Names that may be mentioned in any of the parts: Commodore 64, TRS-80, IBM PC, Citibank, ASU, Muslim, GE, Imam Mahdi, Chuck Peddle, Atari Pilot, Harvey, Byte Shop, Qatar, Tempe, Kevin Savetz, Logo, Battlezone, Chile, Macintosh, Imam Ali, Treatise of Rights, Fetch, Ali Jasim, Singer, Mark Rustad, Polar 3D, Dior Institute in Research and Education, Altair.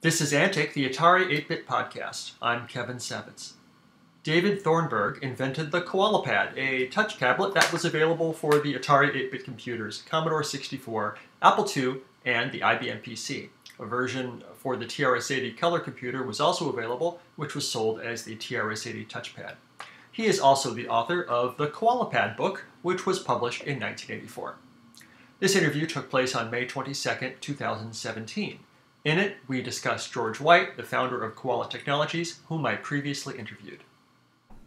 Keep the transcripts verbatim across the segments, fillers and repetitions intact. This is Antic, the Atari eight-bit podcast. I'm Kevin Savetz. David Thornburg invented the KoalaPad, a touch tablet that was available for the Atari eight-bit computers, Commodore sixty-four, Apple two, and the I B M P C. A version for the T R S eighty color computer was also available, which was sold as the T R S eighty touchpad. He is also the author of the KoalaPad book, which was published in nineteen eighty-four. This interview took place on May twenty-second, two thousand seventeen. In it, we discussed George White, the founder of Koala Technologies, whom I previously interviewed.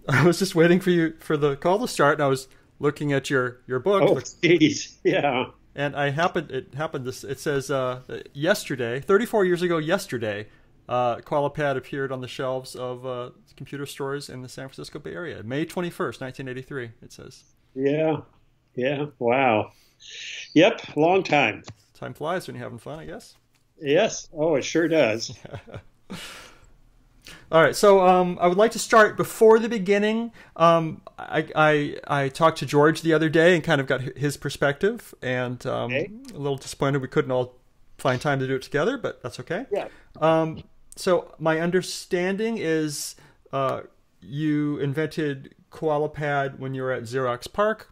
I was just waiting for you for the call to start, and I was looking at your your book. Oh, geez, yeah. And I happened. It happened. This it says uh, yesterday, thirty-four years ago yesterday, uh, KoalaPad appeared on the shelves of uh, computer stores in the San Francisco Bay Area. May twenty-first, nineteen eighty-three. It says. Yeah, yeah. Wow. Yep. Long time. Time flies when you're having fun, I guess. Yes. Oh, it sure does. All right. So um, I would like to start before the beginning. Um, I, I I talked to George the other day and kind of got his perspective, and um, okay. A little disappointed we couldn't all find time to do it together, but that's okay. Yeah. Um, so my understanding is uh, you invented KoalaPad when you were at Xerox PARC.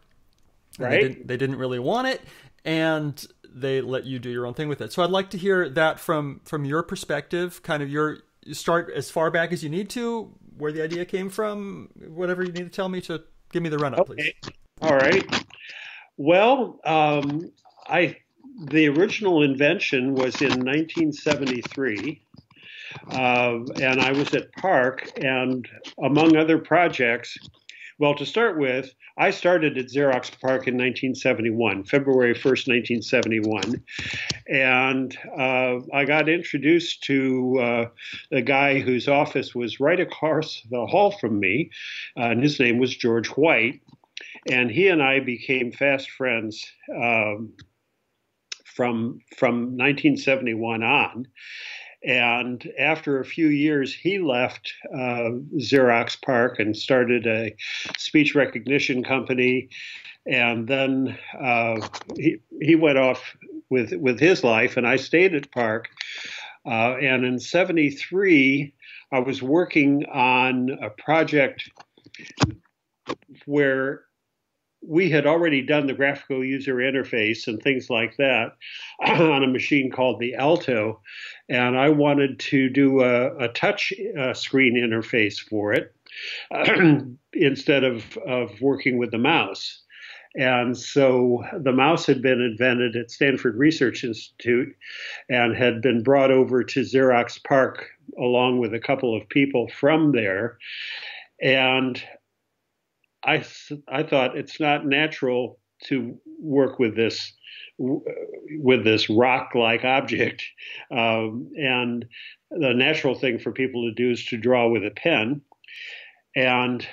Right. They didn't, they didn't really want it, and they let you do your own thing with it. So I'd like to hear that from from your perspective, kind of your start as far back as you need to, where the idea came from, whatever you need to tell me to give me the run up, okay. Please. All right. Well, um, I the original invention was in nineteen seventy-three, uh, and I was at PARC, and among other projects. Well, to start with, I started at Xerox PARC in nineteen seventy-one, February first, nineteen seventy-one, and uh, I got introduced to uh, a guy whose office was right across the hall from me, uh, and his name was George White, and he and I became fast friends um, from from nineteen seventy-one on. And after a few years, he left uh, Xerox PARC and started a speech recognition company. And then uh, he, he went off with, with his life, and I stayed at PARC. Uh, and in seventy-three, I was working on a project where we had already done the graphical user interface and things like that on a machine called the Alto, and I wanted to do a, a touch uh, screen interface for it instead of, of working with the mouse. And so the mouse had been invented at Stanford Research Institute and had been brought over to Xerox PARC along with a couple of people from there. And I, I thought it's not natural to work with this with this rock-like object, um, and the natural thing for people to do is to draw with a pen. And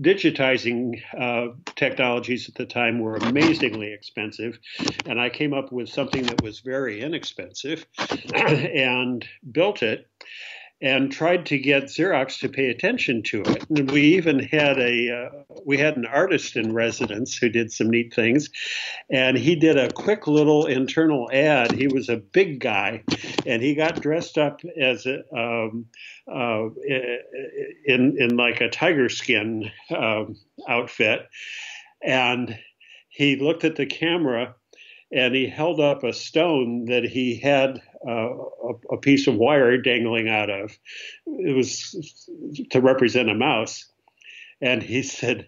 digitizing uh, technologies at the time were amazingly expensive, and I came up with something that was very inexpensive and built it. And tried to get Xerox to pay attention to it. And we even had a uh, we had an artist in residence who did some neat things, and he did a quick little internal ad. He was a big guy, and he got dressed up as a, um, uh, in in like a tiger skin um, outfit, and he looked at the camera, and he held up a stone that he had. Uh, a, a piece of wire dangling out of. It was to represent a mouse. And he said,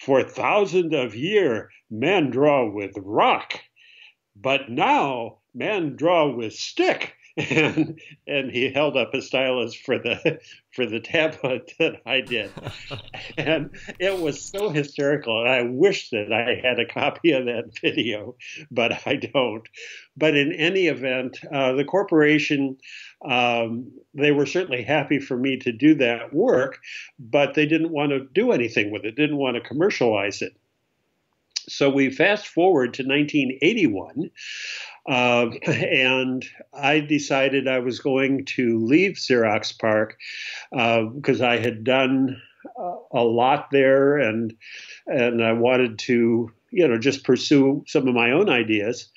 "For thousands of years, men draw with rock, but now men draw with stick." And, and he held up a stylus for the for the tablet that I did, and it was so hysterical. And I wish that I had a copy of that video, but I don't. But in any event, uh, the corporation um, they were certainly happy for me to do that work, but they didn't want to do anything with it. Didn't want to commercialize it. So we fast forward to nineteen eighty-one. Uh, and I decided I was going to leave Xerox PARC because uh, I had done uh, a lot there, and and I wanted to, you know, just pursue some of my own ideas.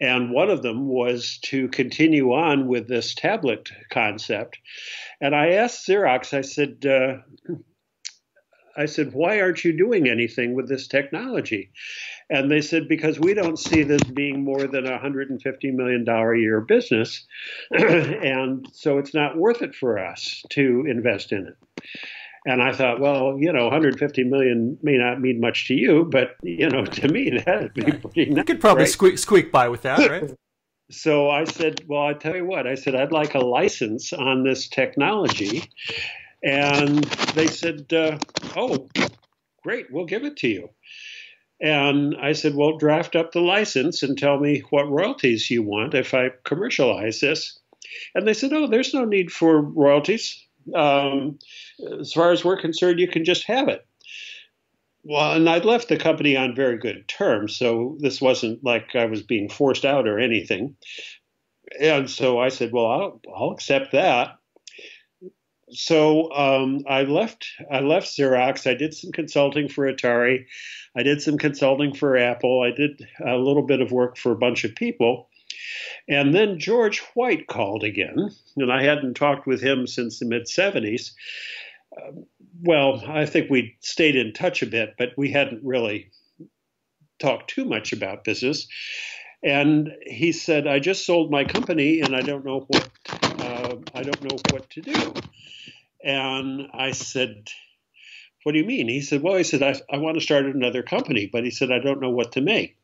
And one of them was to continue on with this tablet concept. And I asked Xerox, I said, uh, I said, why aren't you doing anything with this technology? And they said, because we don't see this being more than a one hundred fifty million dollars a year business. And so it's not worth it for us to invest in it. And I thought, well, you know, one hundred fifty million dollars may not mean much to you, but, you know, to me, that'd be pretty nice. You could probably right? squeak, squeak by with that, right? So I said, well, I tell you what, I said, I'd like a license on this technology. And they said, uh, oh, great, we'll give it to you. And I said, well, draft up the license and tell me what royalties you want if I commercialize this. And they said, oh, there's no need for royalties. Um, as far as we're concerned, you can just have it. Well, and I'd left the company on very good terms, so this wasn't like I was being forced out or anything. And so I said, well, I'll, I'll accept that. So um, I left, I left Xerox. I did some consulting for Atari. I did some consulting for Apple. I did a little bit of work for a bunch of people. And then George White called again, and I hadn't talked with him since the mid seventies. Uh, well, I think we stayed in touch a bit, but we hadn't really talked too much about business. And he said, I just sold my company, and I don't know what uh, I don't know what to do. And I said, what do you mean? He said, well, he said, I, I want to start another company, but he said, I don't know what to make.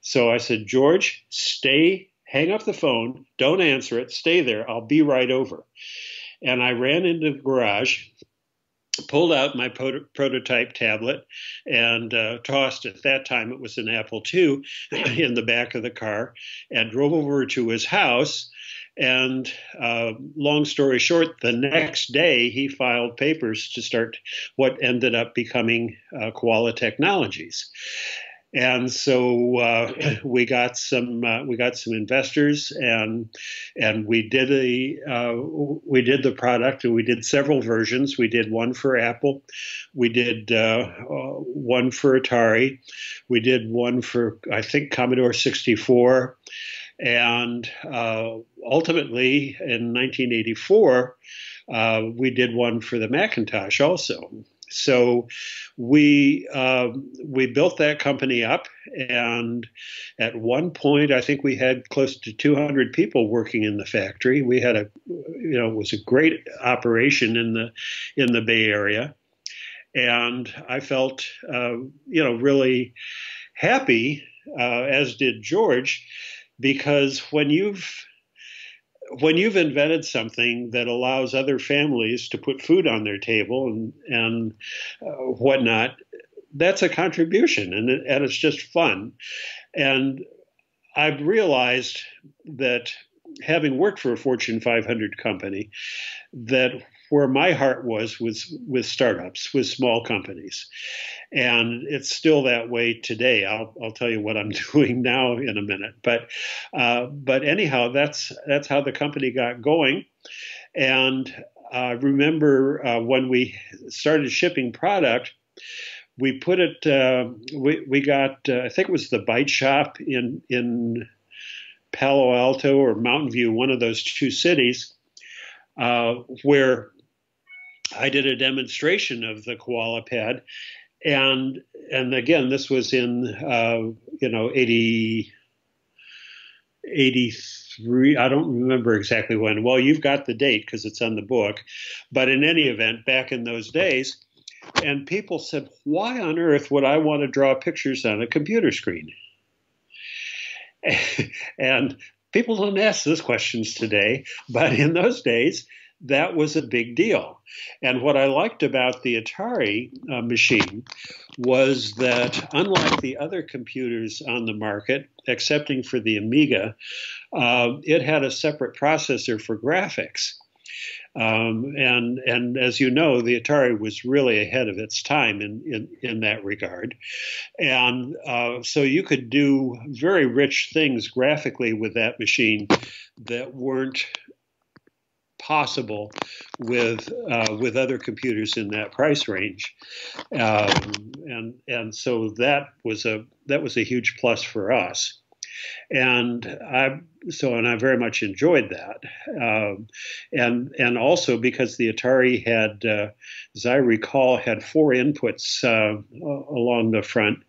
So I said, George, stay, hang up the phone, don't answer it, stay there, I'll be right over. And I ran into the garage, pulled out my prototype tablet, and uh, tossed, at that time it was an Apple two, in the back of the car, and drove over to his house. And uh, long story short, the next day he filed papers to start what ended up becoming uh, Koala Technologies. And so uh, we got some uh, we got some investors, and and we did a uh, we did the product, and we did several versions. We did one for Apple, we did uh, one for Atari, we did one for I think Commodore sixty-four, and uh, ultimately in nineteen eighty-four uh, we did one for the Macintosh also. So we uh, we built that company up, and at one point I think we had close to two hundred people working in the factory. We had a you know it was a great operation in the in the Bay Area, and I felt uh, you know really happy, uh, as did George, because when you've When you've invented something that allows other families to put food on their table and, and uh, whatnot, that's a contribution, and, it, and it's just fun. And I've realized that, having worked for a Fortune five hundred company, that where my heart was was with startups, with small companies. And it's still that way today. I'll, I'll tell you what I'm doing now in a minute. But uh, but anyhow, that's that's how the company got going. And I uh, remember uh, when we started shipping product, we put it. Uh, we we got uh, I think it was the Byte Shop in in Palo Alto or Mountain View, one of those two cities, uh, where I did a demonstration of the KoalaPad. And, and again, this was in, uh, you know, eighty, eighty-three, I don't remember exactly when. Well, you've got the date because it's on the book. But in any event, back in those days, and people said, why on earth would I want to draw pictures on a computer screen? And people don't ask those questions today, but in those days, that was a big deal. And what I liked about the Atari uh, machine was that, unlike the other computers on the market, excepting for the Amiga, uh, it had a separate processor for graphics. Um, and, and as you know, the Atari was really ahead of its time in, in, in that regard. And uh, so you could do very rich things graphically with that machine that weren't possible with uh, with other computers in that price range, um, and and so that was a that was a huge plus for us. And I so and I very much enjoyed that, um, and and also because the Atari had, uh, as I recall, had four inputs uh, along the front.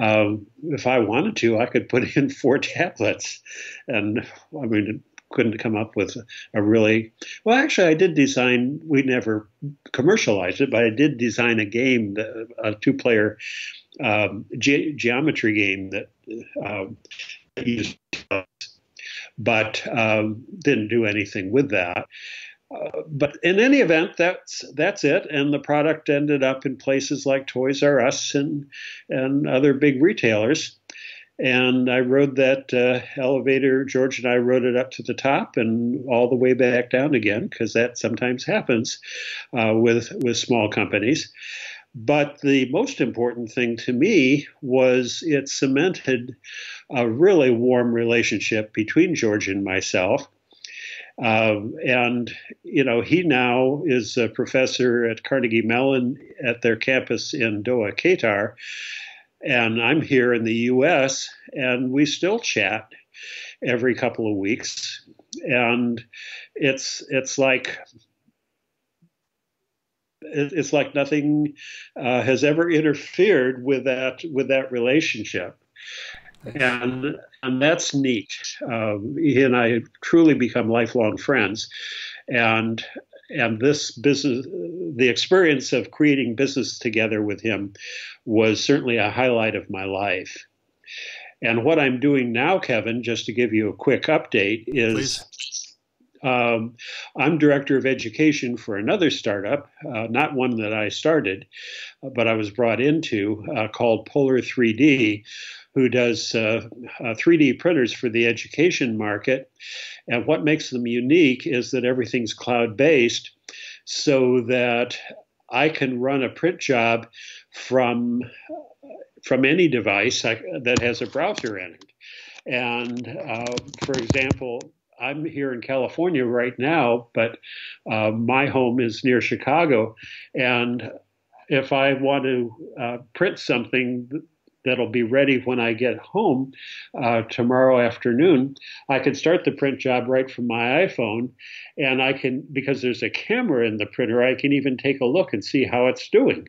Um, if I wanted to, I could put in four tablets, and I mean. Couldn't come up with a really well. Actually, I did design. We never commercialized it, but I did design a game, a two-player um, ge geometry game that um, used. But um, didn't do anything with that. Uh, but in any event, that's that's it. And the product ended up in places like Toys R Us and and other big retailers. And I rode that uh, elevator, George and I rode it up to the top and all the way back down again, because that sometimes happens uh, with, with small companies. But the most important thing to me was it cemented a really warm relationship between George and myself. Um, and, you know, he now is a professor at Carnegie Mellon at their campus in Doha, Qatar. And I'm here in the U S, and we still chat every couple of weeks. And it's it's like it's like nothing uh, has ever interfered with that with that relationship. And and that's neat. Uh, he and I have truly become lifelong friends. And. And this business, the experience of creating business together with him was certainly a highlight of my life. And what I'm doing now, Kevin, just to give you a quick update, is um, I'm director of education for another startup, uh, not one that I started, but I was brought into, uh, called Polar three D, who does uh, uh, three D printers for the education market. And what makes them unique is that everything's cloud-based, so that I can run a print job from, from any device I, that has a browser in it. And uh, for example, I'm here in California right now, but uh, my home is near Chicago. And if I want to uh, print something that'll be ready when I get home uh, tomorrow afternoon, I can start the print job right from my iPhone, and I can, because there's a camera in the printer, I can even take a look and see how it's doing.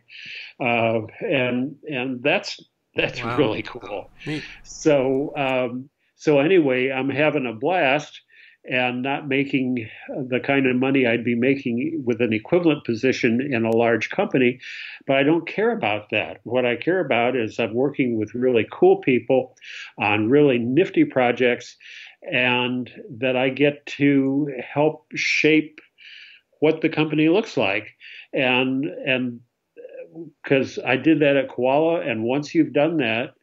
Uh, and and that's that's wow. Really cool. Neat. So um, so anyway, I'm having a blast and not making the kind of money I'd be making with an equivalent position in a large company. But I don't care about that. What I care about is I'm working with really cool people on really nifty projects, and that I get to help shape what the company looks like. And and because I did that at Koala, and once you've done that,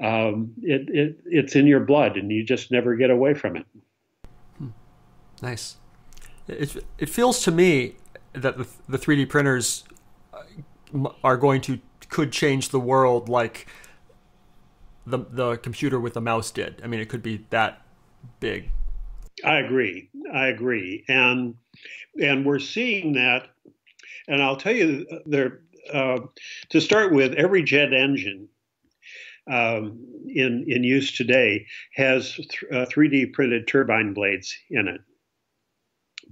um, it, it, it's in your blood, and you just never get away from it. Nice. It, it feels to me that the, the three D printers are going to, could change the world like the, the computer with the mouse did. I mean, it could be that big. I agree. I agree. And, and we're seeing that. And I'll tell you, there, uh, to start with, every jet engine um, in, in use today has th uh, three D printed turbine blades in it,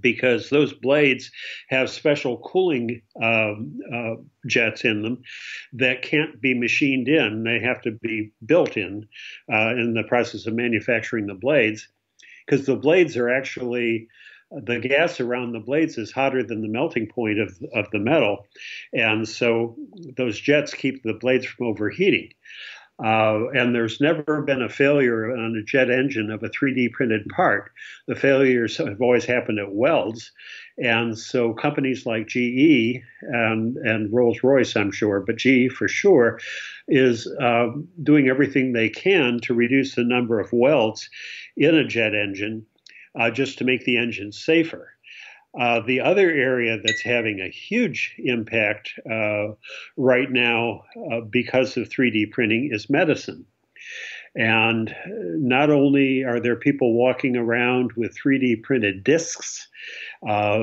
because those blades have special cooling uh, uh, jets in them that can't be machined in. They have to be built in uh, in the process of manufacturing the blades, because the blades are actually, the gas around the blades is hotter than the melting point of, of the metal. And so those jets keep the blades from overheating. Uh, and there's never been a failure on a jet engine of a three D printed part. The failures have always happened at welds. And so companies like G E and, and Rolls-Royce, I'm sure, but G E for sure, is uh, doing everything they can to reduce the number of welds in a jet engine uh, just to make the engine safer. Uh, the other area that's having a huge impact uh, right now uh, because of three D printing is medicine. And not only are there people walking around with three D printed discs, uh,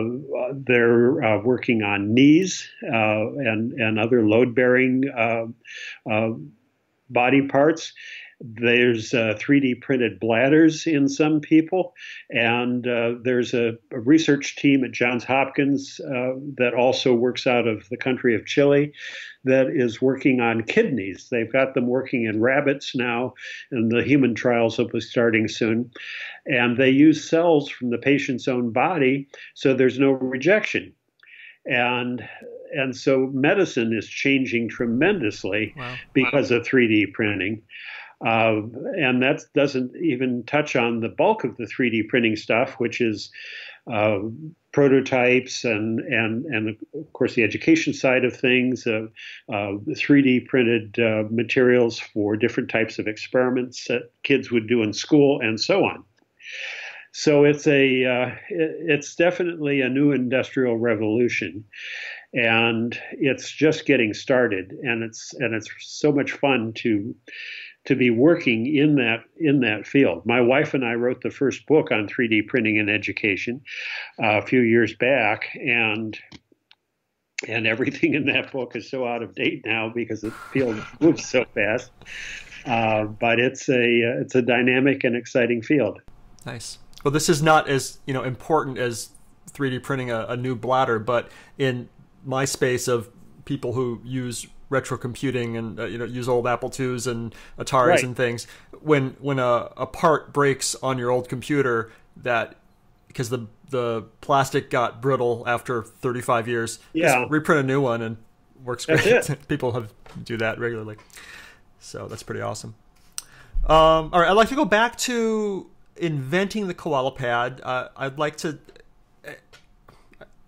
they're uh, working on knees uh, and, and other load-bearing uh, uh, body parts. There's uh, three D printed bladders in some people, and uh, there's a, a research team at Johns Hopkins uh, that also works out of the country of Chile that is working on kidneys. They've got them working in rabbits now, and the human trials will be starting soon. And they use cells from the patient's own body, so there's no rejection. And and so medicine is changing tremendously wow. because wow. of three D printing. Uh, and that doesn't even touch on the bulk of the three D printing stuff, which is uh, prototypes and, and, and, of course, the education side of things, uh, uh, three D printed uh, materials for different types of experiments that kids would do in school and so on. So it's a uh, it's definitely a new industrial revolution, and it's just getting started. And it's and it's so much fun to to be working in that in that field. My wife and I wrote the first book on three D printing in education uh, a few years back, and and everything in that book is so out of date now because the field moves so fast. Uh, but it's a it's a dynamic and exciting field. Nice. Well, this is not as, you know, important as three D printing a, a new bladder, but in my space of people who use retro computing and uh, you know, use old Apple twos and Ataris right. and things, when when a, a part breaks on your old computer, that because the the plastic got brittle after thirty-five years, yeah. just reprint a new one and works great. People have do that regularly, so that's pretty awesome. Um, all right, I'd like to go back to inventing the KoalaPad. Uh, I'd like to. Uh,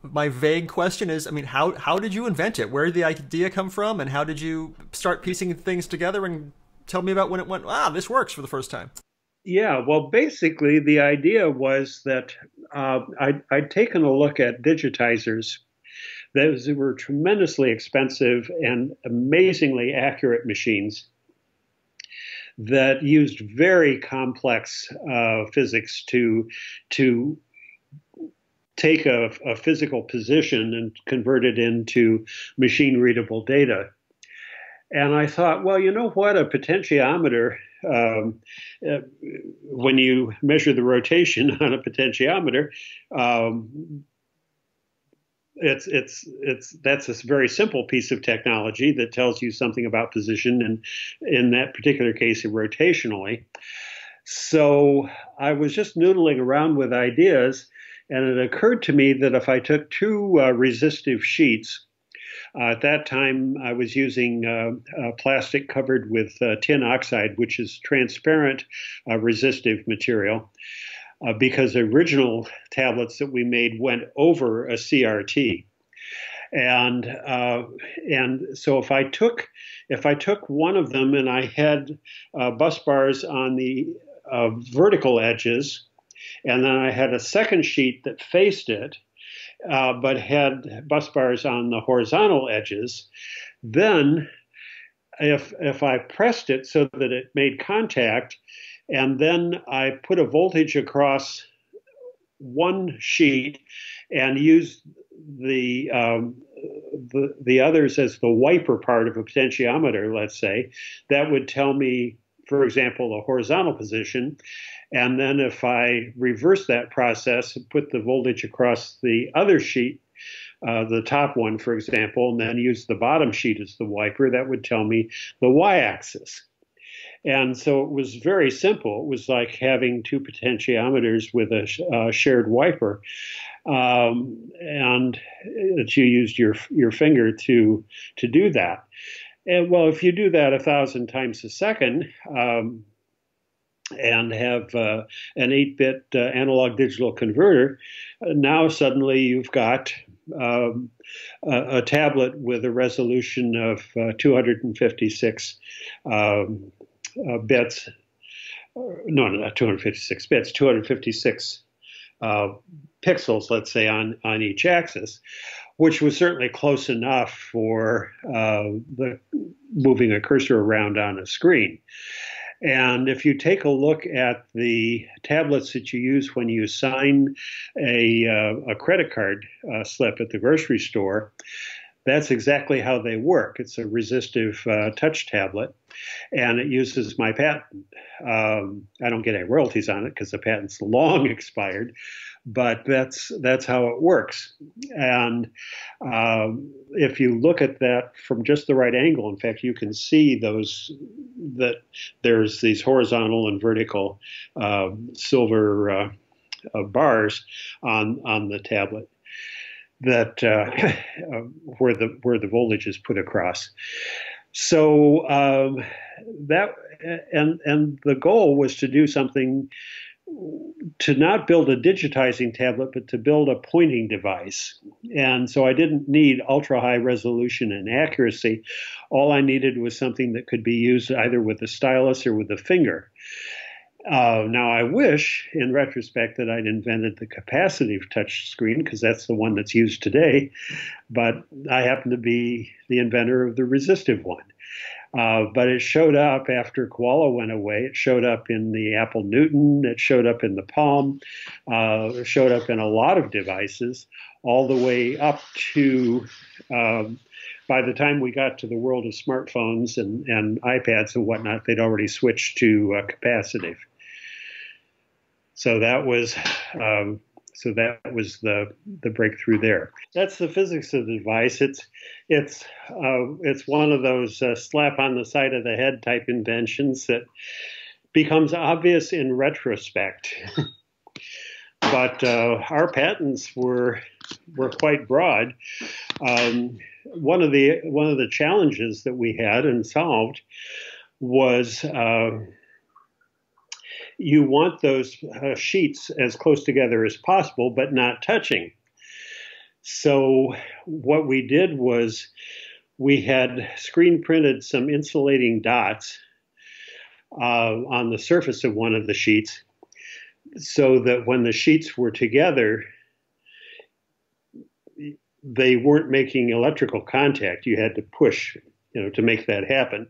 my vague question is, I mean, how how did you invent it? Where did the idea come from, and how did you start piecing things together? And tell me about when it went, wow, this works for the first time. Yeah, well, basically, the idea was that uh, I'd, I'd taken a look at digitizers. Those were tremendously expensive and amazingly accurate machines that used very complex uh, physics to to take a, a physical position and convert it into machine-readable data. And I thought, well, you know what, a potentiometer, um, uh, when you measure the rotation on a potentiometer, um, It's it's it's that's a very simple piece of technology that tells you something about position, and in that particular case, rotationally. So I was just noodling around with ideas, and it occurred to me that if I took two uh, resistive sheets, uh, at that time I was using uh, uh, plastic covered with uh, tin oxide, which is transparent uh, resistive material. Uh, because the original tablets that we made went over a C R T, and uh, and so if I took if I took one of them and I had uh, bus bars on the uh, vertical edges, and then I had a second sheet that faced it, uh, but had bus bars on the horizontal edges, then if if I pressed it so that it made contact, and then I put a voltage across one sheet and used the, um, the the others as the wiper part of a potentiometer, let's say, that would tell me, for example, the horizontal position. And then if I reverse that process and put the voltage across the other sheet, uh, the top one, for example, and then use the bottom sheet as the wiper, that would tell me the y-axis. And so it was very simple. It was like having two potentiometers with a sh uh, shared wiper, um, and that you used your your finger to to do that. And well, if you do that a thousand times a second, um, and have uh, an eight-bit uh, analog-digital converter, now suddenly you've got Um, a, a tablet with a resolution of uh, two hundred fifty-six um, uh, bits, no, not two hundred fifty-six bits, two hundred fifty-six uh, pixels, let's say, on, on each axis, which was certainly close enough for uh, the, moving a cursor around on a screen. And if you take a look at the tablets that you use when you sign a, uh, a credit card uh, slip at the grocery store, That's exactly how they work. It's a resistive uh, touch tablet, and it uses my patent. Um, I don't get any royalties on it because the patent's long expired, but that's that's how it works. And um, if you look at that from just the right angle, in fact, you can see those that there's these horizontal and vertical uh, silver uh, uh, bars on on the tablet that uh, where the where the voltage is put across. So um, that and and the goal was to do something, to not build a digitizing tablet, but to build a pointing device. And so I didn't need ultra high resolution and accuracy. All I needed was something that could be used either with a stylus or with a finger. Uh, now, I wish, in retrospect, that I'd invented the capacitive touch screen, because that's the one that's used today. But I happen to be the inventor of the resistive one. Uh, but it showed up after Koala went away. It showed up in the Apple Newton. It showed up in the Palm. Uh, it showed up in a lot of devices, all the way up to um, by the time we got to the world of smartphones and, and iPads and whatnot, they'd already switched to uh, capacitive. So that was um, so that was the the breakthrough there. That's the physics of the device. It's it's uh, it's one of those uh, slap on the side of the head type inventions that becomes obvious in retrospect. But uh, our patents were were quite broad. Um, one of the one of the challenges that we had and solved was. Uh, You want those uh, sheets as close together as possible, but not touching. So what we did was we had screen printed some insulating dots uh, on the surface of one of the sheets, so that when the sheets were together, they weren't making electrical contact. You had to push, you know, to make that happen.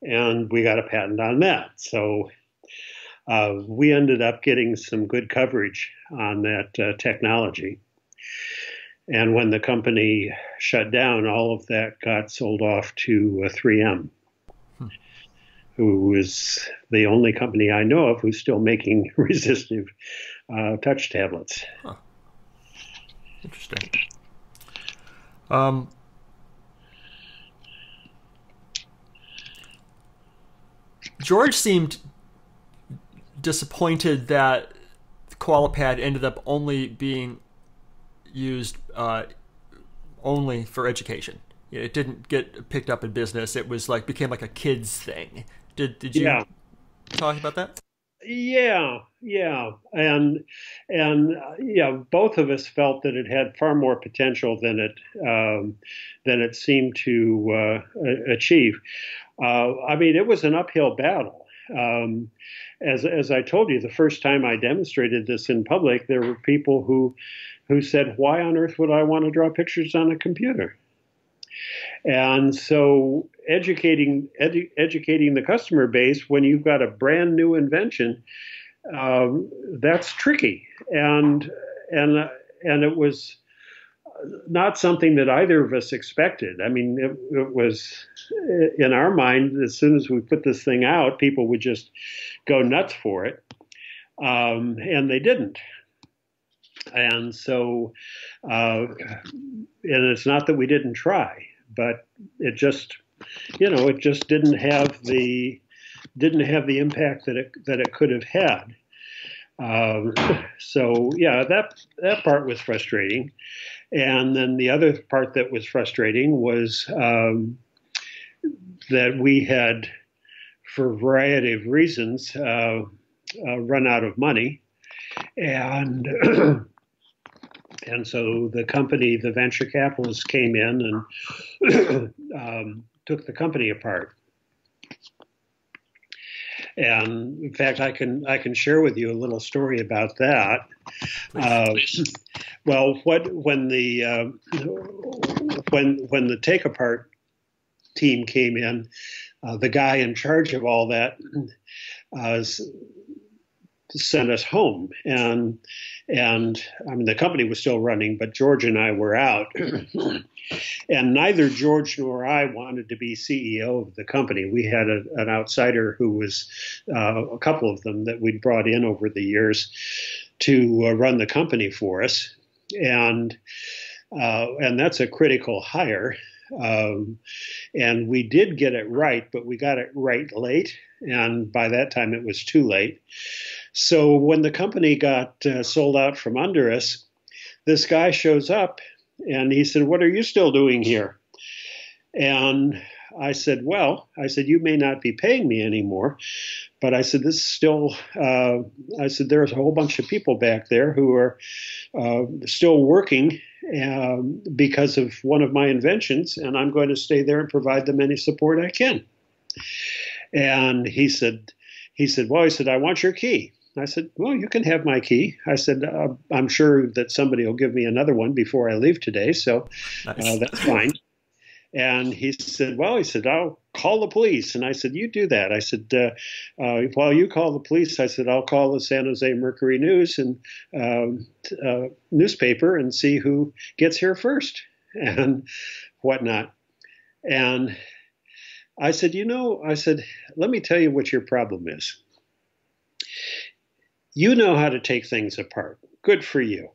And we got a patent on that. So Uh, we ended up getting some good coverage on that uh, technology. And when the company shut down, all of that got sold off to uh, three M, hmm. who is the only company I know of who's still making resistive uh, touch tablets. Huh. Interesting. Um, George seemed disappointed that KoalaPad ended up only being used uh, only for education. It didn't get picked up in business. It was like became like a kids thing. Did did you yeah. talk about that? Yeah, yeah, and and uh, yeah, both of us felt that it had far more potential than it um, than it seemed to uh, achieve. Uh, I mean, it was an uphill battle. Um, as, as I told you, the first time I demonstrated this in public, there were people who, who said, why on earth would I want to draw pictures on a computer? And so educating, edu educating the customer base when you've got a brand new invention, um, that's tricky. And, and, and it was not something that either of us expected. I mean, it, it was in our mind, as soon as we put this thing out, people would just go nuts for it. Um, and they didn't. And so, uh, and it's not that we didn't try, but it just, you know, it just didn't have the, didn't have the impact that it, that it could have had. Um, so yeah, that, that part was frustrating. And then the other part that was frustrating was um, that we had, for a variety of reasons, uh, uh, run out of money. And, and so the company, the venture capitalists came in and um, took the company apart. And in fact, I can I can share with you a little story about that. Uh, well, what when the uh, when when the take apart team came in, uh, the guy in charge of all that uh, sent us home. And, and I mean, the company was still running, but George and I were out. And neither George nor I wanted to be C E O of the company. We had a, an outsider who was uh, a couple of them that we'd brought in over the years to uh, run the company for us. And, uh, and that's a critical hire. Um, and we did get it right, but we got it right late. And by that time, it was too late. So when the company got uh, sold out from under us, this guy shows up and he said, "What are you still doing here?" And I said, "Well," I said, "you may not be paying me anymore, but," I said, "this is still," uh, I said, "there's a whole bunch of people back there who are uh, still working um, because of one of my inventions, and I'm going to stay there and provide them any support I can." And he said, he said, "Well," he said, "I want your key." I said, "Well, you can have my key." I said, uh, "I'm sure that somebody will give me another one before I leave today, so nice. uh, that's fine." And he said, "Well," he said, "I'll call the police." And I said, "You do that." I said, uh, uh, "While you call the police," I said, "I'll call the San Jose Mercury News and um, uh, newspaper and see who gets here first and whatnot." And I said, "You know," I said, "let me tell you what your problem is. You know how to take things apart. Good for you.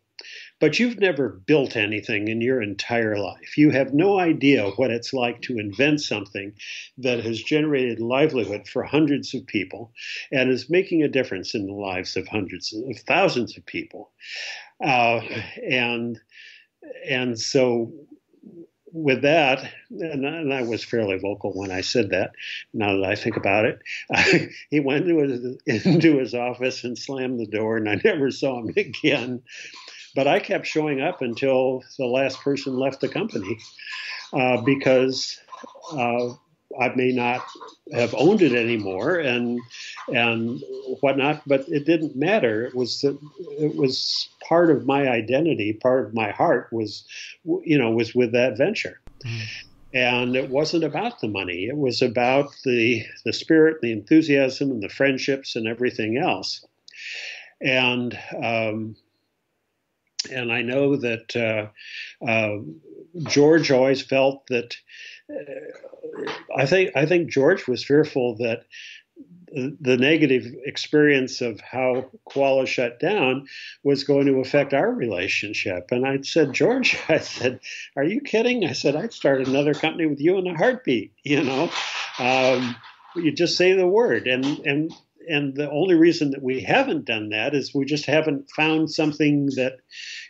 But you've never built anything in your entire life. You have no idea what it's like to invent something that has generated livelihood for hundreds of people and is making a difference in the lives of hundreds of thousands of people. Uh, and, and so with that, and, and I was fairly vocal when I said that, now that I think about it, I, he went into his, into his office and slammed the door, and I never saw him again. But I kept showing up until the last person left the company uh, because uh, I may not have owned it anymore and and whatnot, but it didn't matter. It was it was part of my identity, part of my heart was, you know, was with that venture. Mm. And it wasn't about the money. It was about the the spirit, the enthusiasm, and the friendships and everything else. And um And I know that uh, uh, George always felt that uh, I think I think George was fearful that the, the negative experience of how Koala shut down was going to affect our relationship. And I said, "George," I said, "are you kidding?" I said, "I'd start another company with you in a heartbeat. You know, um, you just say the word." And and. And the only reason that we haven't done that is we just haven't found something that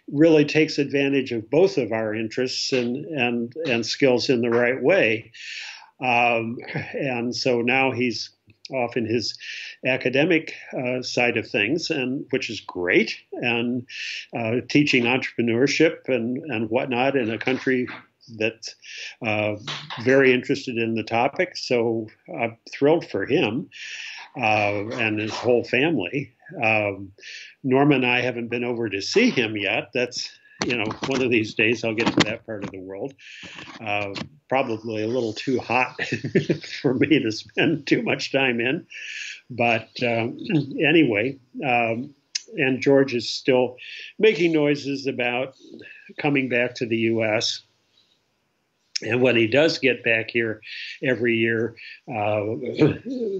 really takes advantage of both of our interests and and, and skills in the right way. Um, and so now he's off in his academic uh, side of things, and which is great, and uh, teaching entrepreneurship and, and whatnot in a country that's uh, very interested in the topic. So I'm thrilled for him. Uh, and his whole family. Um, Norma and I haven't been over to see him yet. That's, you know, one of these days I'll get to that part of the world. Uh, probably a little too hot for me to spend too much time in. But um, anyway, um, and George is still making noises about coming back to the U S And when he does get back here every year, uh,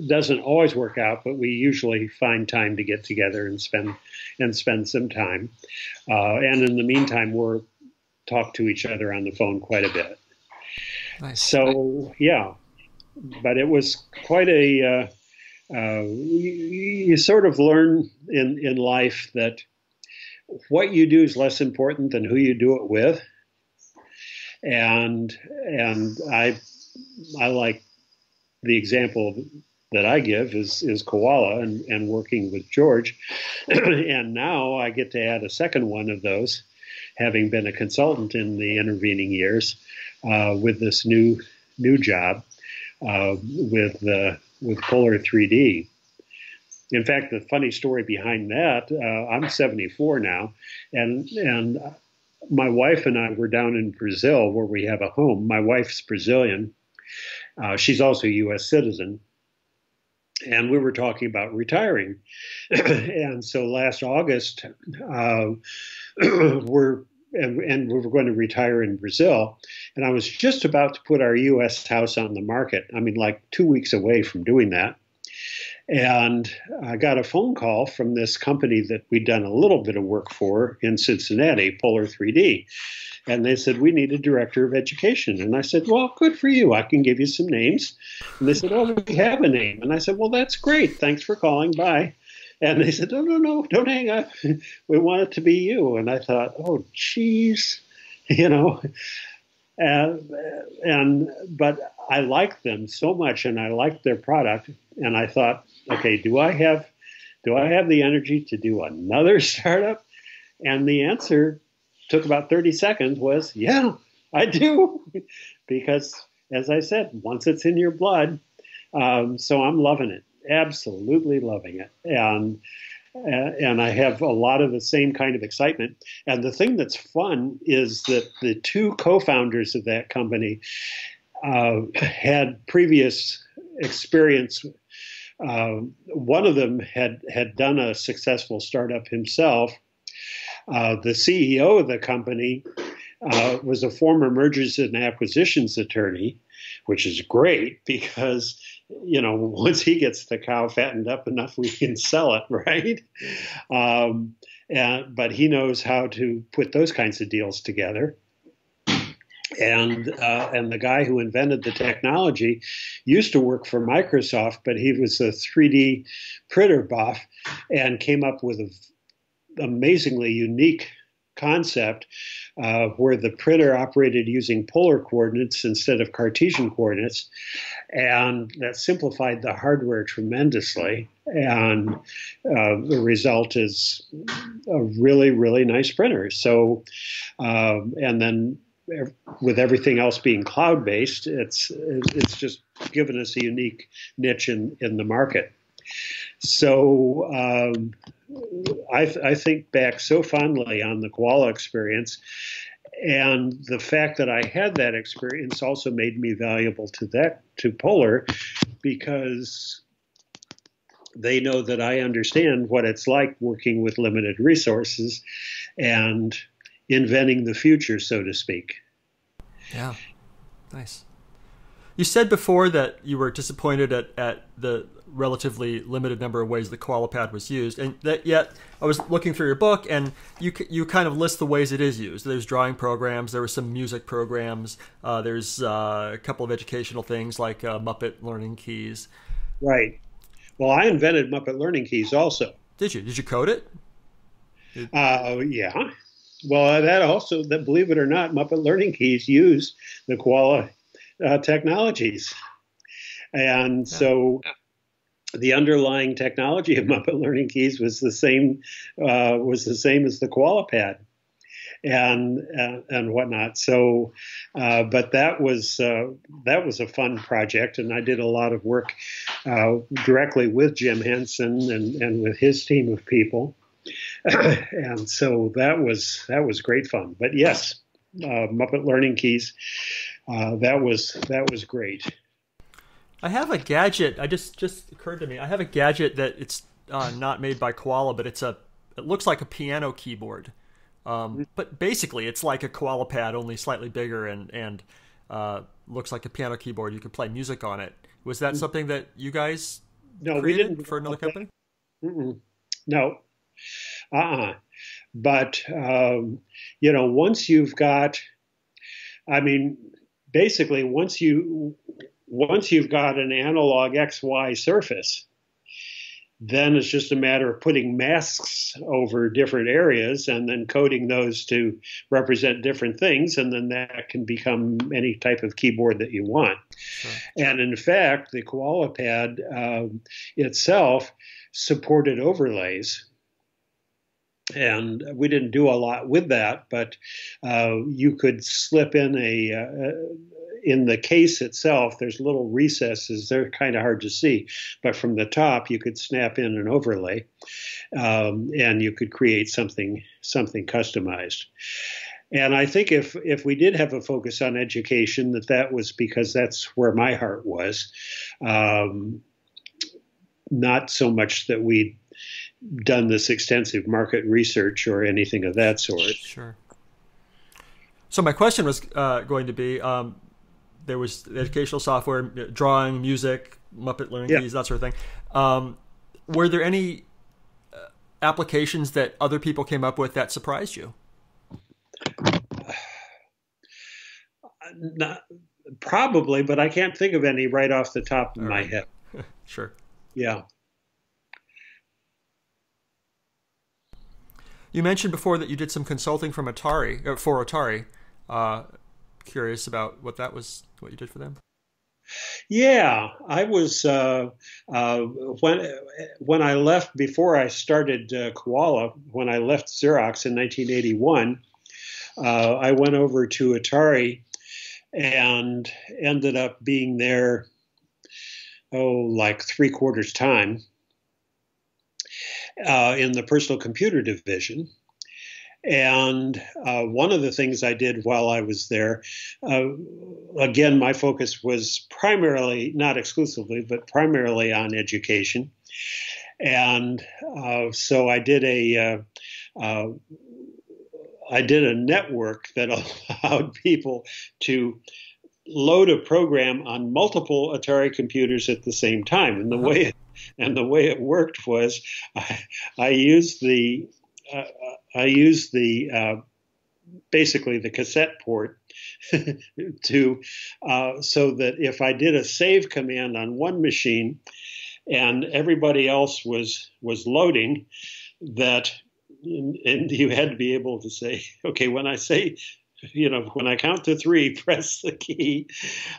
doesn't always work out, but we usually find time to get together and spend and spend some time. Uh, and in the meantime, we're talk to each other on the phone quite a bit. Nice. So yeah, but it was quite a. Uh, uh, you, you sort of learn in in life that what you do is less important than who you do it with. And and I I like the example that I give is is Koala and, and working with George, and now I get to add a second one of those, having been a consultant in the intervening years, uh, with this new new job, uh, with uh, with Polar three D. In fact, the funny story behind that, uh, I'm seventy-four now, and and. My wife and I were down in Brazil where we have a home. My wife's Brazilian. Uh, she's also a U S citizen. and we were talking about retiring. And so last August, uh, we're and, and we were going to retire in Brazil. And I was just about to put our U S house on the market. I mean, like two weeks away from doing that. And I got a phone call from this company that we'd done a little bit of work for in Cincinnati, Polar three D. And they said, we need a director of education. And I said, well, good for you. I can give you some names. And they said, oh, we have a name. And I said, well, that's great. Thanks for calling. Bye. And they said, no, no, no, don't hang up. We want it to be you. And I thought, oh, geez, you know. Uh, and but I liked them so much, and I liked their product. And I thought, okay, do I have, do I have the energy to do another startup? And the answer took about thirty seconds was, yeah, I do. Because as I said, once it's in your blood, um, so I'm loving it, absolutely loving it. And, and I have a lot of the same kind of excitement. And the thing that's fun is that the two co-founders of that company uh, had previous experience. Uh, one of them had, had done a successful startup himself. Uh, the C E O of the company uh, was a former mergers and acquisitions attorney, which is great because, you know, once he gets the cow fattened up enough, we can sell it, right? Um, and, but he knows how to put those kinds of deals together. And uh, and the guy who invented the technology used to work for Microsoft, but he was a three D printer buff and came up with an amazingly unique concept uh, where the printer operated using polar coordinates instead of Cartesian coordinates. And that simplified the hardware tremendously. And uh, the result is a really, really nice printer. So, um, and then with everything else being cloud-based, it's it's just given us a unique niche in, in the market. So um, I, I think back so fondly on the Koala experience, and the fact that I had that experience also made me valuable to that to Polar, because they know that I understand what it's like working with limited resources and inventing the future, so to speak. Yeah, nice. You said before that you were disappointed at, at the relatively limited number of ways the KoalaPad was used, and that yet I was looking through your book, and you you kind of list the ways it is used. There's drawing programs, there were some music programs, uh, there's uh, a couple of educational things like uh, Muppet Learning Keys. Right. Well, I invented Muppet Learning Keys also. Did you? Did you code it? Did... Uh, yeah. Well, that also, that believe it or not, Muppet Learning Keys used the Koala uh, technologies. And so the underlying technology of Muppet Learning Keys was the same, uh, was the same as the KoalaPad and, uh, and whatnot. So, uh, but that was, uh, that was a fun project. And I did a lot of work uh, directly with Jim Henson and, and with his team of people. And so that was that was great fun. But yes, uh, Muppet Learning Keys, uh, that was that was great. I have a gadget. I just just occurred to me. I have a gadget that it's uh, not made by Koala, but it's a it looks like a piano keyboard. Um, but basically, it's like a KoalaPad, only slightly bigger, and and uh, looks like a piano keyboard. You could play music on it. Was that something that you guys no we didn't for another company? Mm-mm. No. Uh-uh. But, um, you know, once you've got, I mean, basically once you, once you've got an analog X Y surface, then it's just a matter of putting masks over different areas and then coding those to represent different things. And then that can become any type of keyboard that you want. Right. And in fact, the KoalaPad um, itself supported overlays. And we didn't do a lot with that, but uh, you could slip in a, uh, in the case itself, there's little recesses. They're kind of hard to see, but from the top, you could snap in an overlay um, and you could create something, something customized. And I think if, if we did have a focus on education, that that was because that's where my heart was. Um, not so much that we'd done this extensive market research or anything of that sort. Sure. So my question was uh, going to be, um, there was educational software, drawing, music, Muppet Learning Keys, yeah. that sort of thing. Um, were there any applications that other people came up with that surprised you? Not, probably, but I can't think of any right off the top of All my right. head. Sure. Yeah. You mentioned before that you did some consulting from Atari for Atari. Uh, curious about what that was, what you did for them. Yeah, I was uh, uh, when when I left before I started uh, Koala. When I left Xerox in nineteen eighty-one, uh, I went over to Atari and ended up being there oh, like three quarters time. Uh, in the personal computer division. And uh, one of the things I did while I was there, uh, again, my focus was primarily, not exclusively, but primarily on education. And uh, so I did a, uh, uh, I did a network that allowed people to load a program on multiple Atari computers at the same time. And the way it And the way it worked was, I, I used the, uh, I used the, uh, basically the cassette port to, uh, so that if I did a save command on one machine, and everybody else was was loading, that, and you had to be able to say, okay, when I say, you know, when I count to three, press the key,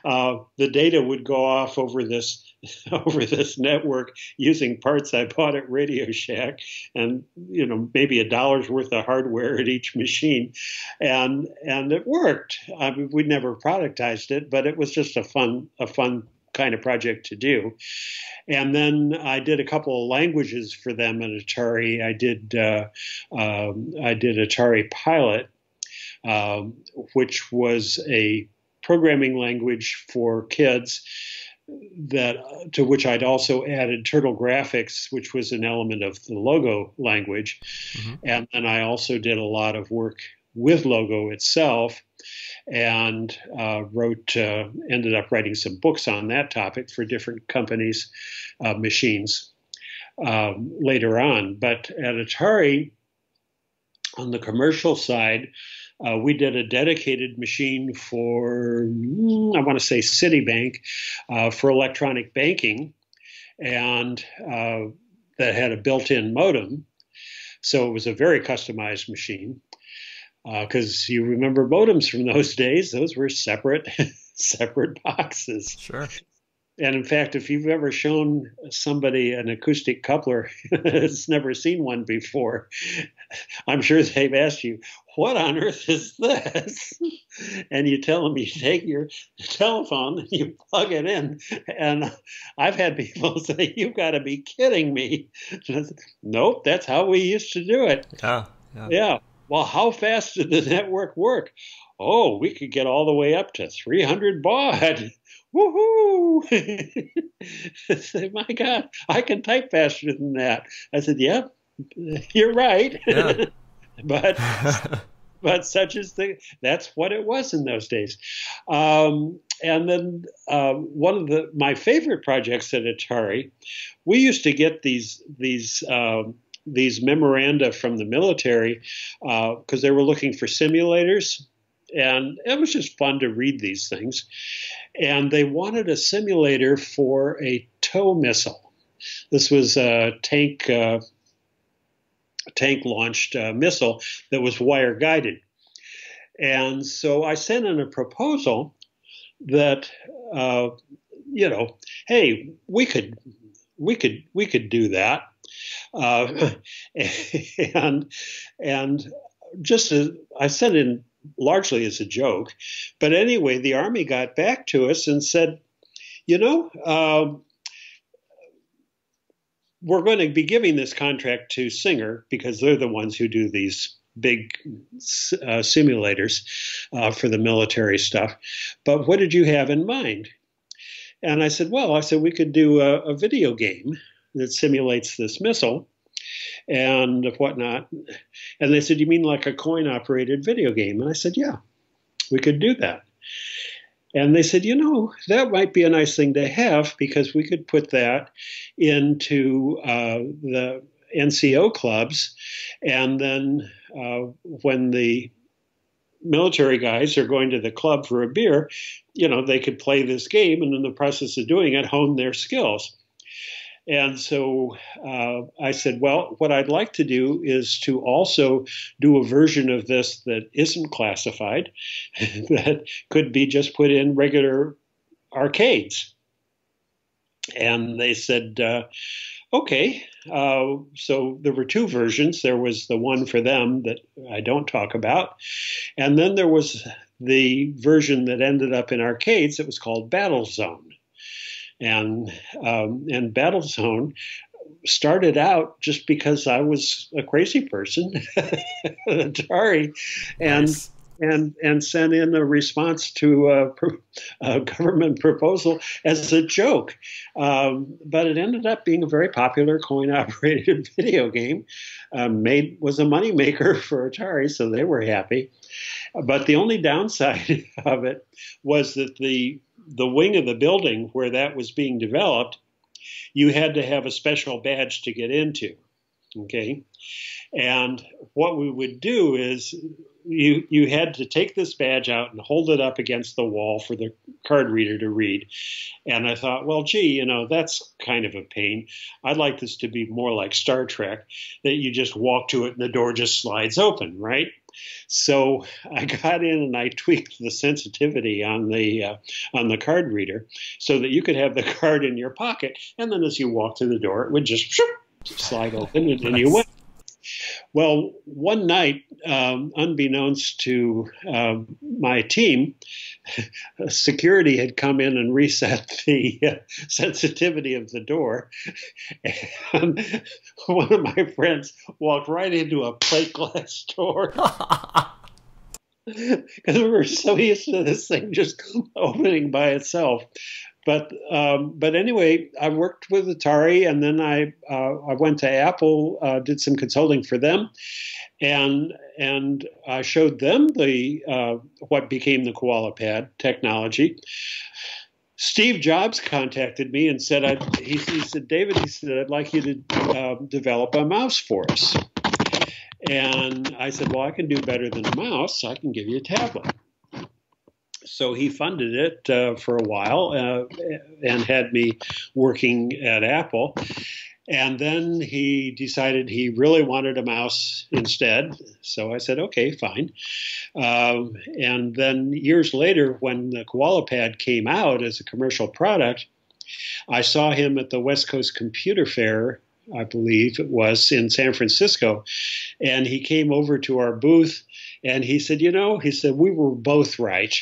uh, the data would go off over this. over this network using parts I bought at Radio Shack and, you know, maybe a dollar's worth of hardware at each machine. And, and it worked. I mean, we never productized it, but it was just a fun, a fun kind of project to do. And then I did a couple of languages for them at Atari. I did, uh, um, I did Atari Pilot, um, which was a programming language for kids, that to which I'd also added Turtle Graphics, which was an element of the Logo language. Mm-hmm. And then I also did a lot of work with Logo itself and uh, wrote, uh, ended up writing some books on that topic for different companies' uh, machines um, later on. But at Atari, on the commercial side, Uh, we did a dedicated machine for, I want to say Citibank, uh, for electronic banking, and uh, that had a built-in modem. So it was a very customized machine, because uh, you remember modems from those days. Those were separate, separate boxes. Sure. And in fact, if you've ever shown somebody an acoustic coupler that's never seen one before, I'm sure they've asked you, what on earth is this? And you tell them you take your telephone and you plug it in. And I've had people say, you've got to be kidding me. Said, nope, that's how we used to do it. Yeah, yeah. yeah. Well, how fast did the network work? Oh, we could get all the way up to three hundred baud. Woohoo! I said, my God, I can type faster than that. I said, yeah, you're right. Yeah. but but such is the, that's what it was in those days. Um, and then uh, one of the my favorite projects at Atari, we used to get these these um, these memoranda from the military because uh, they were looking for simulators. And it was just fun to read these things. And they wanted a simulator for a tow missile. This was a tank uh, tank launched uh, missile that was wire guided. And so I sent in a proposal that uh, you know, hey, we could we could we could do that. Uh, and and just as I sent in. Largely as a joke. But anyway, the Army got back to us and said, you know, uh, we're going to be giving this contract to Singer because they're the ones who do these big uh, simulators uh, for the military stuff. But what did you have in mind? And I said, well, I said, we could do a, a video game that simulates this missile and whatnot. And they said, you mean like a coin-operated video game? And I said, yeah, we could do that. And they said, you know, that might be a nice thing to have because we could put that into uh, the N C O clubs. And then uh, when the military guys are going to the club for a beer, you know, they could play this game and in the process of doing it, hone their skills. And so uh, I said, well, what I'd like to do is to also do a version of this that isn't classified, that could be just put in regular arcades. And they said, uh, okay. Uh, so there were two versions. There was the one for them that I don't talk about. And then there was the version that ended up in arcades. It was called Battlezone. And, um, and Battlezone started out just because I was a crazy person, Atari, and, nice. and, and sent in a response to a, a government proposal as a joke. Um, but it ended up being a very popular coin-operated video game, uh, made, was a moneymaker for Atari, so they were happy. But the only downside of it was that the the wing of the building where that was being developed, you had to have a special badge to get into, okay? And what we would do is you, you had to take this badge out and hold it up against the wall for the card reader to read. And I thought, well, gee, you know, that's kind of a pain. I'd like this to be more like Star Trek, that you just walk to it and the door just slides open, right? So I got in and I tweaked the sensitivity on the uh, on the card reader so that you could have the card in your pocket, and then as you walked through the door, it would just shoop, slide open, and then you went. Well, one night, um, unbeknownst to uh, my team, security had come in and reset the uh, sensitivity of the door. And one of my friends walked right into a plate glass door. Because we were so used to this thing just opening by itself. But um, but anyway, I worked with Atari, and then I uh, I went to Apple, uh, did some consulting for them, and and I showed them the uh, what became the KoalaPad technology. Steve Jobs contacted me and said, I, he, he said, David, he said, I'd like you to uh, develop a mouse for us. And I said, well, I can do better than a mouse. I can give you a tablet. So he funded it uh, for a while uh, and had me working at Apple. And then he decided he really wanted a mouse instead. So I said, okay, fine. Um, and then years later, when the KoalaPad came out as a commercial product, I saw him at the West Coast Computer Fair, I believe it was, in San Francisco. And he came over to our booth. And he said, you know, he said, we were both right.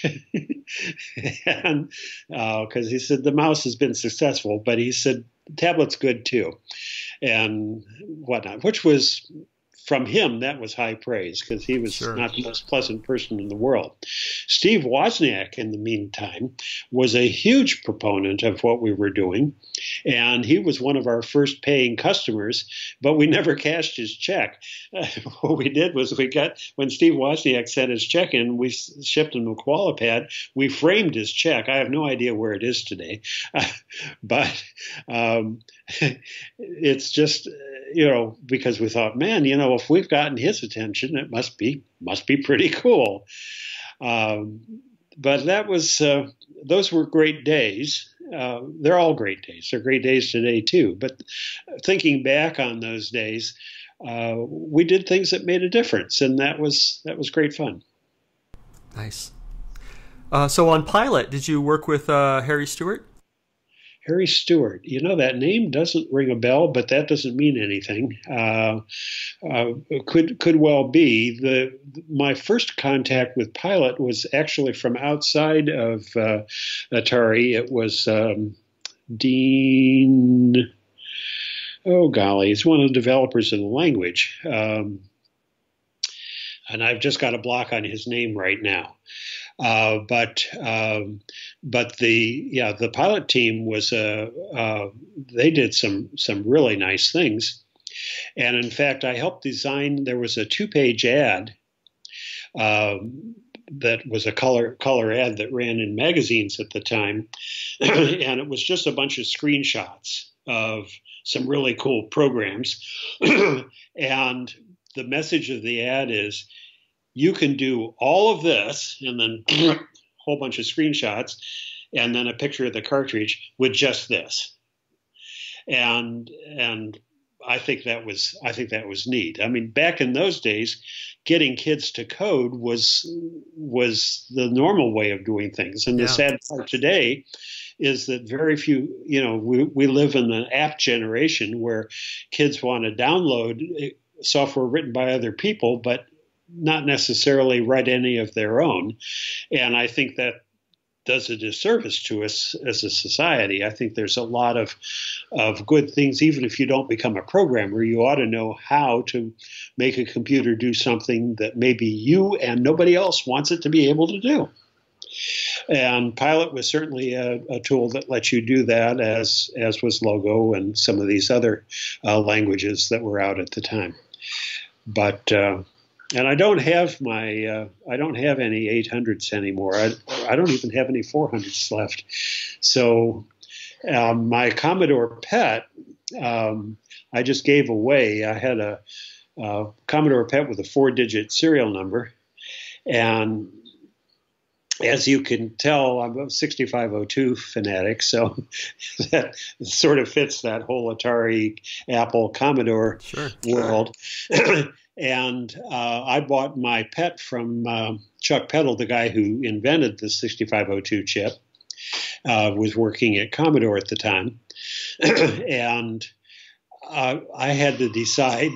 And because uh, he said, the mouse has been successful, but he said, the tablet's good too, and whatnot, which was, from him, that was high praise, because he was sure. not the most pleasant person in the world. Steve Wozniak, in the meantime, was a huge proponent of what we were doing, and he was one of our first paying customers, but we never cashed his check. Uh, what we did was we got, when Steve Wozniak sent his check in, we shipped him a KoalaPad. We framed his check. I have no idea where it is today, uh, but um, it's just, you know, because we thought, man, you know, if we've gotten his attention, it must be must be pretty cool. Um, but that was uh, those were great days. Uh, they're all great days. They're great days today too. But thinking back on those days, uh, we did things that made a difference, and that was that was great fun. Nice. Uh, so on Pilot, did you work with uh, Harry Stewart? Harry Stewart, you know, that name doesn't ring a bell, but that doesn't mean anything. Uh, uh, could could well be. The my first contact with Pilot was actually from outside of uh, Atari. It was um, Dean. Oh golly, he's one of the developers in the language, um, and I've just got a block on his name right now. Uh, but um, but the yeah the pilot team was a uh, uh, they did some some really nice things, and in fact I helped design. There was a two-page ad uh, that was a color color ad that ran in magazines at the time, and it was just a bunch of screenshots of some really cool programs, and the message of the ad is, you can do all of this, and then a whole bunch of screenshots, and then a picture of the cartridge with just this. And and I think that was I think that was neat. I mean, back in those days, getting kids to code was was the normal way of doing things. And the yeah. sad part today is that very few, you know, we we live in an app generation where kids want to download software written by other people, but not necessarily write any of their own. And I think that does a disservice to us as a society. I think there's a lot of of good things. Even if you don't become a programmer, you ought to know how to make a computer do something that maybe you and nobody else wants it to be able to do. And Pilot was certainly a, a tool that lets you do that, as, as was Logo and some of these other uh, languages that were out at the time. But uh, and I don't have my uh, I don't have any eight hundreds anymore. I, I don't even have any four hundreds left. So um, my Commodore P E T um, I just gave away. I had a, a Commodore P E T with a four digit serial number, and as you can tell, I'm a sixty-five oh two fanatic, so that sort of fits that whole Atari, Apple, Commodore sure, world. Sure. And uh, I bought my P E T from uh, Chuck Peddle, the guy who invented the sixty-five oh two chip, uh, was working at Commodore at the time. And uh, I had to decide,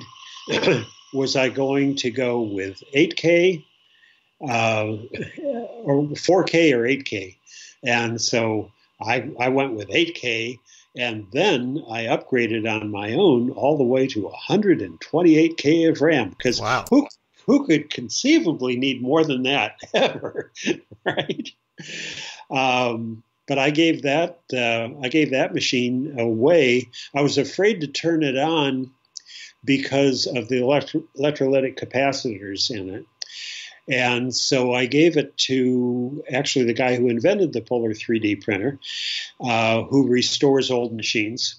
was I going to go with eight K? Uh, or four K or eight K, and so I, I went with eight K, and then I upgraded on my own all the way to one hundred twenty-eight K of RAM, because wow. who who could conceivably need more than that ever, right? Um, but I gave that uh, I gave that machine away. I was afraid to turn it on because of the electro electrolytic capacitors in it. And so I gave it to actually the guy who invented the Polar three D printer, uh, who restores old machines.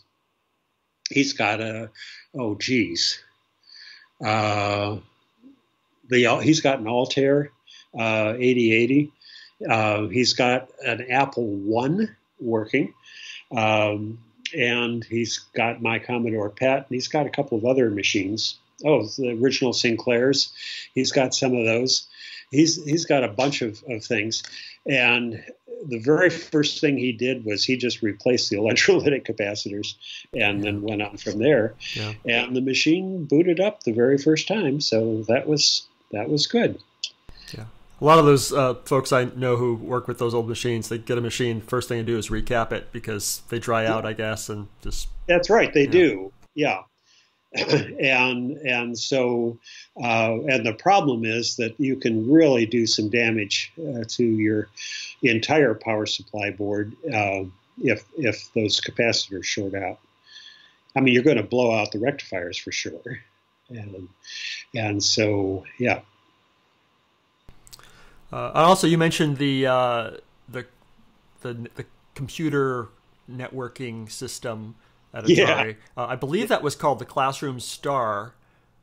He's got a, oh, geez. Uh, the, he's got an Altair uh, eighty eighty. Uh, he's got an Apple one working. Um, and he's got my Commodore P E T. And he's got a couple of other machines. Oh, the original Sinclairs. He's got some of those. He's he's got a bunch of, of things. And the very first thing he did was he just replaced the electrolytic capacitors and then went on from there. Yeah. And the machine booted up the very first time. So that was that was good. Yeah. A lot of those uh, folks I know who work with those old machines, they get a machine, first thing they do is recap it because they dry out, I guess, and just That's right, they do. Know. Yeah. and and so uh, and the problem is that you can really do some damage uh, to your entire power supply board uh, if if those capacitors short out. I mean, you're going to blow out the rectifiers for sure, and and so yeah. Uh, also, you mentioned the uh, the the the computer networking system. At Atari. Yeah. Uh, I believe that was called the Classroom Star.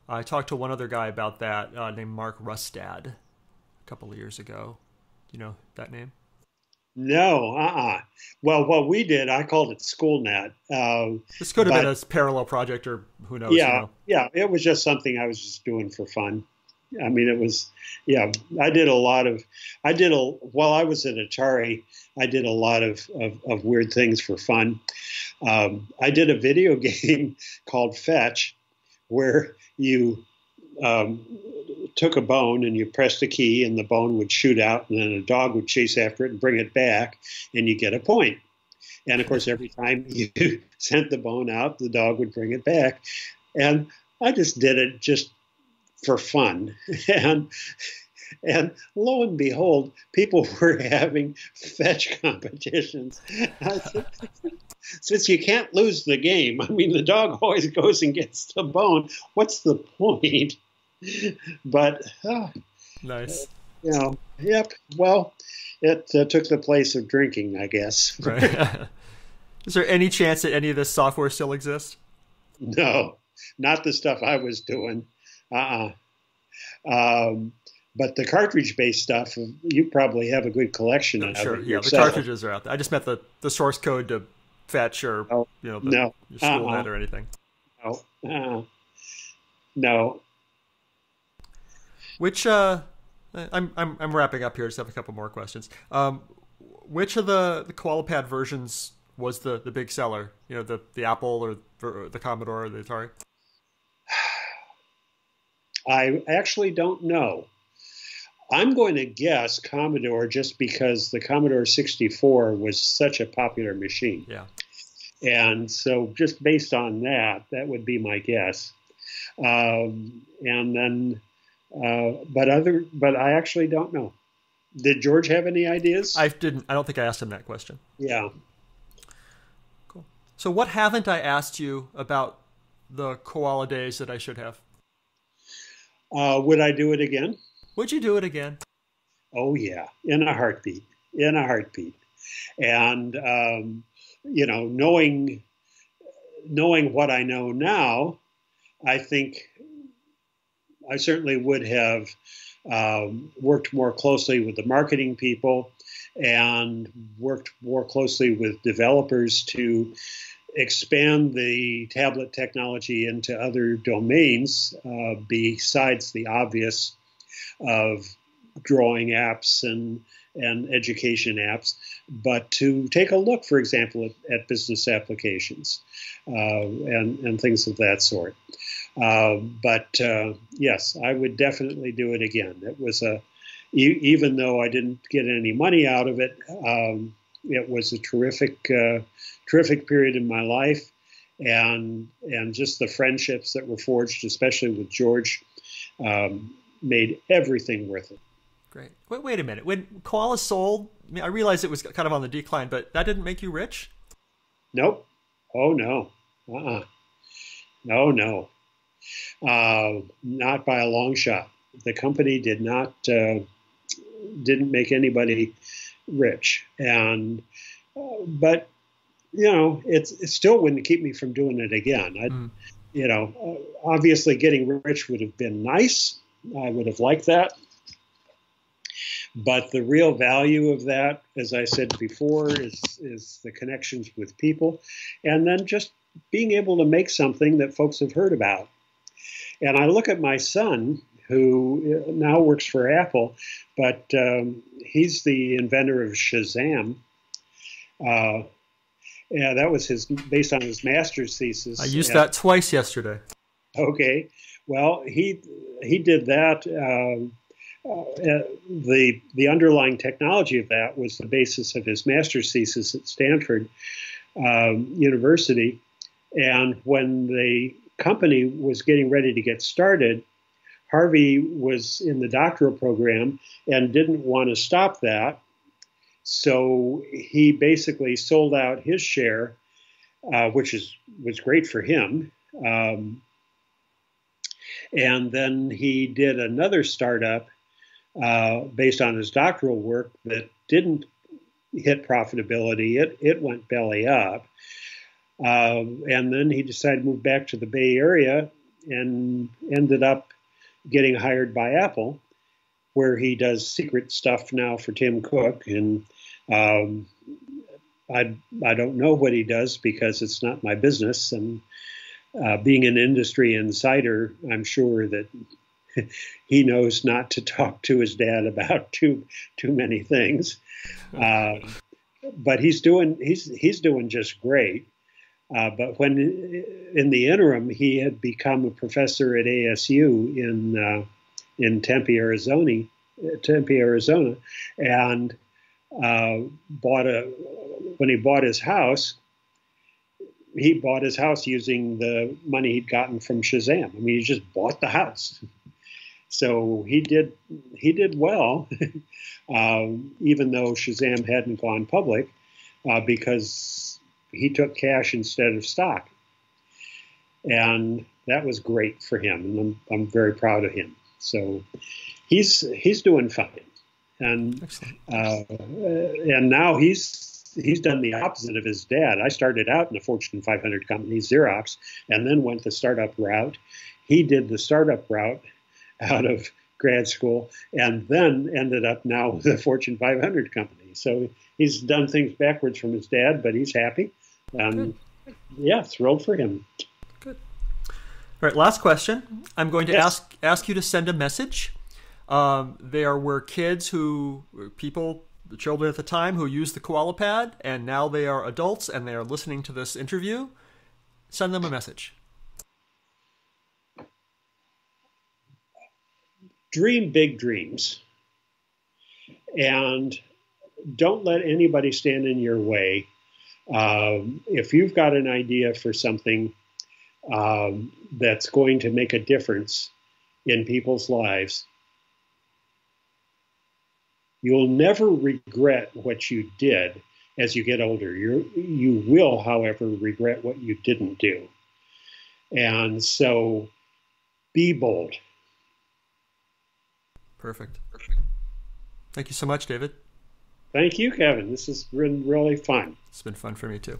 Uh, I talked to one other guy about that uh, named Mark Rustad a couple of years ago. Do you know that name? No, uh-uh. Well, what we did, I called it SchoolNet. Uh, this could have been a parallel project or who knows. Yeah, you know? Yeah, it was just something I was just doing for fun. I mean, it was, yeah, I did a lot of, I did a, while I was at Atari, I did a lot of, of, of weird things for fun. Um, I did a video game called Fetch, where you um, took a bone and you pressed a key and the bone would shoot out and then a dog would chase after it and bring it back and you get a point. And of course, every time you sent the bone out, the dog would bring it back. And I just did it just for fun, and And lo and behold, people were having fetch competitions. Since you can't lose the game, I mean, the dog always goes and gets the bone. What's the point? But uh, nice. You know, yep. Well, it uh, took the place of drinking, I guess. Right. Is there any chance that any of this software still exists? No, not the stuff I was doing. Uh-uh. Um, but the cartridge-based stuff, you probably have a good collection of. Sure, yeah, yourself. The cartridges are out there. I just meant the, the source code to Fetch or oh, you know, the, no. your school uh-huh. net or anything. No. Uh-huh. No. Which, uh, I'm, I'm, I'm wrapping up here. I just have a couple more questions. Um, which of the, the KoalaPad versions was the, the big seller? You know, the, the Apple or the Commodore or the Atari? I actually don't know. I'm going to guess Commodore, just because the Commodore sixty-four was such a popular machine. Yeah. And so just based on that, that would be my guess. Um, and then, uh, but other, but I actually don't know. Did George have any ideas? I didn't. I don't think I asked him that question. Yeah. Cool. So what haven't I asked you about the Koala days that I should have? Uh, would I do it again? Would you do it again? Oh, yeah. In a heartbeat. In a heartbeat. And, um, you know, knowing, knowing what I know now, I think I certainly would have um, worked more closely with the marketing people and worked more closely with developers to expand the tablet technology into other domains uh, besides the obvious of drawing apps and and education apps, but to take a look, for example, at, at business applications uh, and and things of that sort. Uh, but uh, yes, I would definitely do it again. It was a e even though I didn't get any money out of it, um, it was a terrific uh, terrific period in my life, and and just the friendships that were forged, especially with George. Um, made everything worth it. Great. Wait, wait a minute. When Koala sold, I mean, I realized it was kind of on the decline, but that didn't make you rich? Nope. Oh, no. Uh-uh. No, no. Uh, not by a long shot. The company did not, uh, didn't make anybody rich. And, uh, but, you know, it's, it still wouldn't keep me from doing it again. I, mm. You know, obviously getting rich would have been nice. I would have liked that. But the real value of that, as I said before, is, is the connections with people. And then just being able to make something that folks have heard about. And I look at my son, who now works for Apple, but um, he's the inventor of Shazam. Uh, yeah, that was his based on his master's thesis. I used that twice yesterday. Okay. Well, he he did that. Uh, uh, the the underlying technology of that was the basis of his master's thesis at Stanford um, University. And when the company was getting ready to get started, Harvey was in the doctoral program and didn't want to stop that. So he basically sold out his share, uh, which is was great for him. Um, And then he did another startup uh, based on his doctoral work that didn't hit profitability. It, it went belly up. Um, and then he decided to move back to the Bay Area and ended up getting hired by Apple, where he does secret stuff now for Tim Cook. And um, I, I don't know what he does because it's not my business. And Uh, being an industry insider, I'm sure that he knows not to talk to his dad about too too many things. Uh, but he's doing he's he's doing just great. Uh, but when in the interim, he had become a professor at A S U in uh, in Tempe, Arizona, Tempe, Arizona, and uh, bought a when he bought his house. He bought his house using the money he'd gotten from Shazam. I mean, he just bought the house. So he did he did well, uh, even though Shazam hadn't gone public, uh, because he took cash instead of stock. And that was great for him, and I'm, I'm very proud of him. So he's he's doing fine, and uh, and now he's he's done the opposite of his dad. I started out in a Fortune five hundred company, Xerox, and then went the startup route. He did the startup route out of grad school, and then ended up now with a Fortune five hundred company. So he's done things backwards from his dad, but he's happy. Um, yeah, thrilled for him. All right, last question. I'm going to yes. ask ask you to send a message. Um, there were kids who, people, the children at the time, who used the KoalaPad, and now they are adults and they are listening to this interview. Send them a message. Dream big dreams. And don't let anybody stand in your way. Um, if you've got an idea for something, Um, that's going to make a difference in people's lives, you'll never regret what you did as you get older. You're, you will, however, regret what you didn't do. And so be bold. Perfect. Perfect. Thank you so much, David. Thank you, Kevin. This has been really fun. It's been fun for me, too.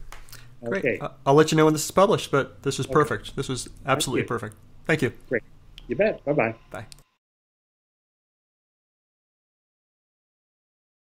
Great. Okay. I'll let you know when this is published, but this is okay. Perfect. This was absolutely Thank perfect. Thank you. Great. You bet. Bye-bye. Bye.